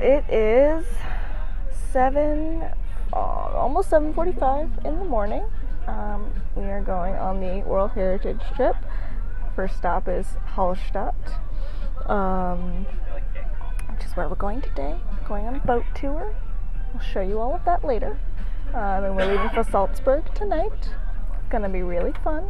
out. It is 7, almost 7:45 in the morning. We are going on the World Heritage Trip. First stop is Hallstatt, which is where we're going today. We're going on a boat tour. I'll show you all of that later. And we're leaving for Salzburg tonight. It's gonna be really fun.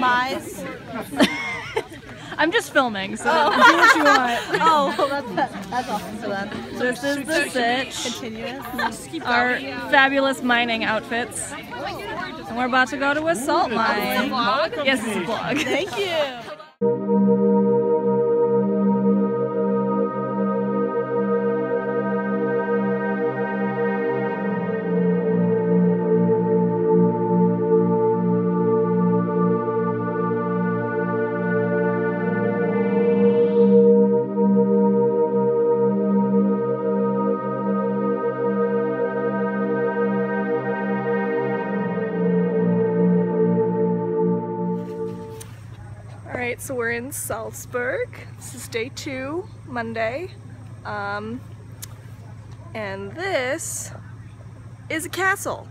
Smize. I'm just filming, so do what you want. Oh, well, that's awesome. So then, this is the Sitch, our fabulous mining outfits, and we're about to go to a salt mine. Yes, it's a vlog. Thank you. So we're in Salzburg. This is day 2, Monday, and this is a castle.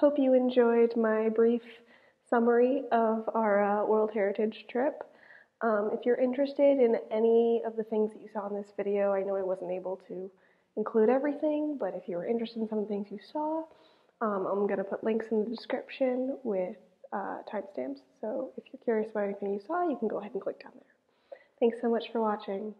Hope you enjoyed my brief summary of our World Heritage trip. If you're interested in any of the things that you saw in this video, I know I wasn't able to include everything, but if you were interested in some of the things you saw, I'm going to put links in the description with timestamps, so if you're curious about anything you saw, you can go ahead and click down there. Thanks so much for watching.